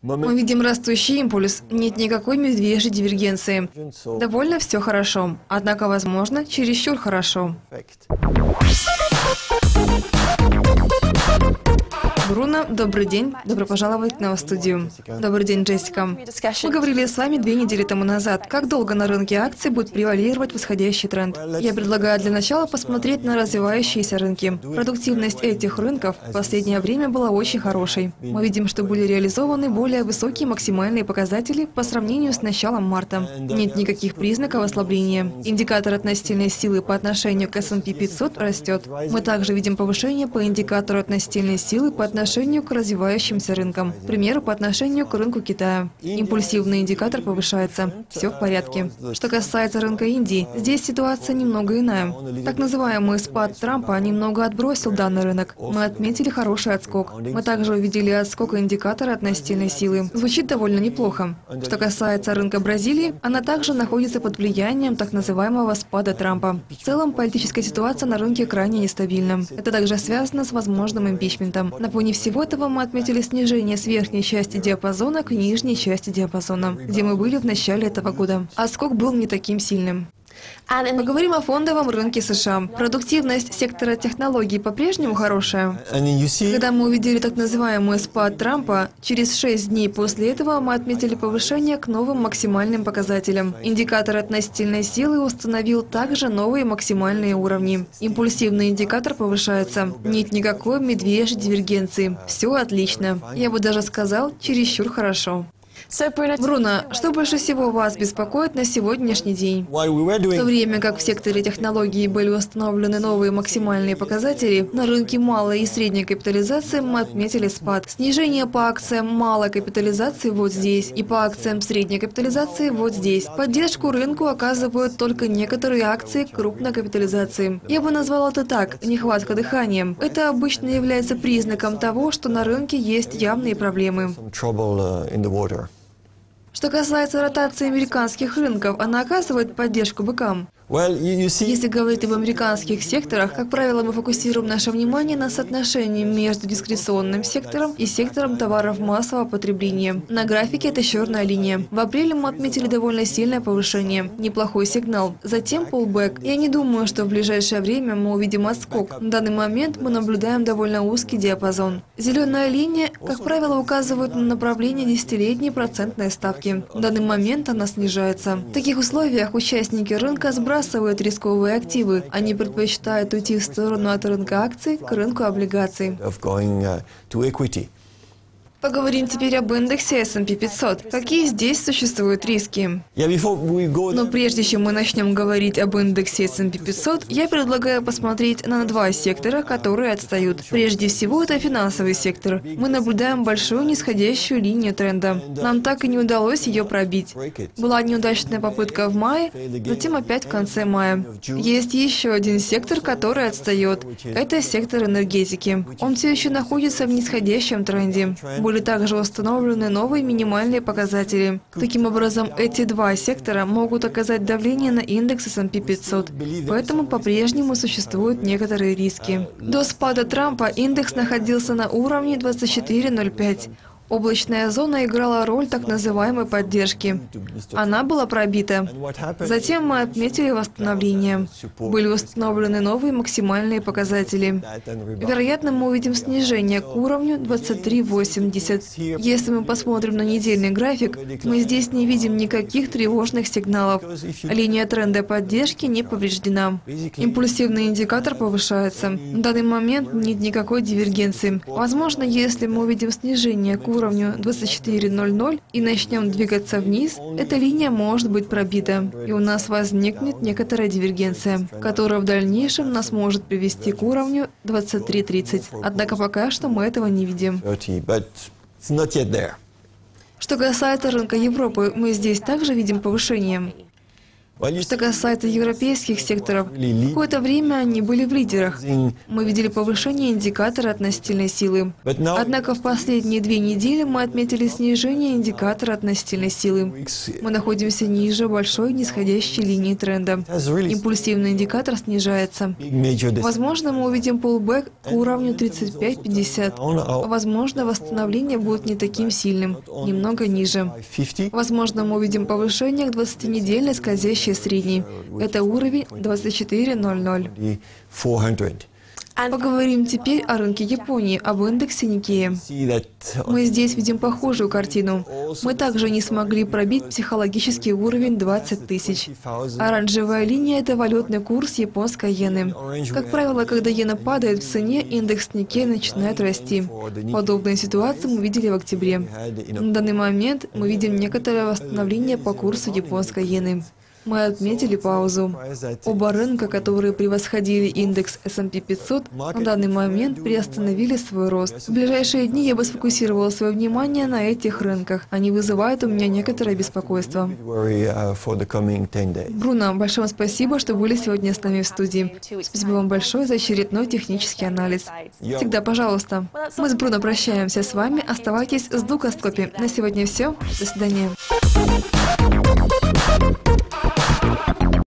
Мы видим растущий импульс, нет никакой медвежьей дивергенции. Довольно все хорошо, однако, возможно, чересчур хорошо. Бруно, добрый день. Добро пожаловать на студию. Добрый день, Джессика. Мы говорили с вами 2 недели тому назад, как долго на рынке акций будет превалировать восходящий тренд. Я предлагаю для начала посмотреть на развивающиеся рынки. Продуктивность этих рынков в последнее время была очень хорошей. Мы видим, что были реализованы более высокие максимальные показатели по сравнению с началом марта. Нет никаких признаков ослабления. Индикатор относительной силы по отношению к S&P 500 растет. Мы также видим повышение по индикатору относительной силы по отношению к развивающимся рынкам, к примеру, по отношению к рынку Китая. Импульсивный индикатор повышается. Все в порядке. Что касается рынка Индии, здесь ситуация немного иная. Так называемый спад Трампа немного отбросил данный рынок. Мы отметили хороший отскок. Мы также увидели отскок индикатора относительной силы. Звучит довольно неплохо. Что касается рынка Бразилии, она также находится под влиянием так называемого спада Трампа. В целом, политическая ситуация на рынке крайне нестабильна. Это также связано с возможным импичментом. На фоне всего этого мы отметили снижение с верхней части диапазона к нижней части диапазона, где мы были в начале этого года. Отскок был не таким сильным. Поговорим о фондовом рынке США. Продуктивность сектора технологий по-прежнему хорошая. Когда мы увидели так называемый спад Трампа, через 6 дней после этого мы отметили повышение к новым максимальным показателям. Индикатор относительной силы установил также новые максимальные уровни. Импульсивный индикатор повышается. Нет никакой медвежьей дивергенции. Все отлично. Я бы даже сказал, чересчур хорошо. Бруно, что больше всего вас беспокоит на сегодняшний день? В то время как в секторе технологий были установлены новые максимальные показатели, на рынке малой и средней капитализации мы отметили спад. Снижение по акциям малой капитализации вот здесь и по акциям средней капитализации вот здесь. Поддержку рынку оказывают только некоторые акции крупной капитализации. Я бы назвала это так – нехватка дыхания. Это обычно является признаком того, что на рынке есть явные проблемы. Что касается ротации американских рынков, она оказывает поддержку быкам. Если говорить об американских секторах, как правило, мы фокусируем наше внимание на соотношении между дискреционным сектором и сектором товаров массового потребления. На графике это черная линия. В апреле мы отметили довольно сильное повышение. Неплохой сигнал. Затем пулбэк. Я не думаю, что в ближайшее время мы увидим отскок. На данный момент мы наблюдаем довольно узкий диапазон. Зеленая линия, как правило, указывает на направление десятилетней процентной ставки. В данный момент она снижается. В таких условиях участники рынка сбрасывают рисковые активы. Они предпочитают уйти в сторону от рынка акций к рынку облигаций. Поговорим теперь об индексе S&P 500. Какие здесь существуют риски? Но прежде чем мы начнем говорить об индексе S&P 500, я предлагаю посмотреть на 2 сектора, которые отстают. Прежде всего, это финансовый сектор. Мы наблюдаем большую нисходящую линию тренда. Нам так и не удалось ее пробить. Была неудачная попытка в мае, затем опять в конце мая. Есть еще один сектор, который отстает. Это сектор энергетики. Он все еще находится в нисходящем тренде. Были также установлены новые минимальные показатели. Таким образом, эти 2 сектора могут оказать давление на индекс S&P 500, поэтому по-прежнему существуют некоторые риски. До спада Трампа индекс находился на уровне 24.05. Облачная зона играла роль так называемой поддержки. Она была пробита. Затем мы отметили восстановление. Были установлены новые максимальные показатели. Вероятно, мы увидим снижение к уровню 23.80. Если мы посмотрим на недельный график, мы здесь не видим никаких тревожных сигналов. Линия тренда поддержки не повреждена. Импульсивный индикатор повышается. На данный момент нет никакой дивергенции. Возможно, если мы увидим снижение к уровню 24.00 и начнем двигаться вниз, эта линия может быть пробита, и у нас возникнет некоторая дивергенция, которая в дальнейшем нас может привести к уровню 23.30. Однако пока что мы этого не видим. Что касается рынка Европы, мы здесь также видим повышение. Что касается европейских секторов, какое-то время они были в лидерах. Мы видели повышение индикатора относительной силы. Однако в последние 2 недели мы отметили снижение индикатора относительной силы. Мы находимся ниже большой нисходящей линии тренда. Импульсивный индикатор снижается. Возможно, мы увидим pullback к уровню 35-50. Возможно, восстановление будет не таким сильным, немного ниже. Возможно, мы увидим повышение к 20-недельной скользящей средний. Это уровень 24.00. Поговорим теперь о рынке Японии, об индексе Никея. Мы здесь видим похожую картину. Мы также не смогли пробить психологический уровень 20 тысяч. Оранжевая линия – это валютный курс японской иены. Как правило, когда иена падает в цене, индекс Никея начинает расти. Подобные ситуации мы видели в октябре. На данный момент мы видим некоторое восстановление по курсу японской иены. Мы отметили паузу. Оба рынка, которые превосходили индекс S&P 500, на данный момент приостановили свой рост. В ближайшие дни я бы сфокусировала свое внимание на этих рынках. Они вызывают у меня некоторое беспокойство. Бруно, большое вам спасибо, что были сегодня с нами в студии. Спасибо вам большое за очередной технический анализ. Всегда пожалуйста. Мы с Бруно прощаемся с вами. Оставайтесь с Dukascopy. На сегодня все. До свидания.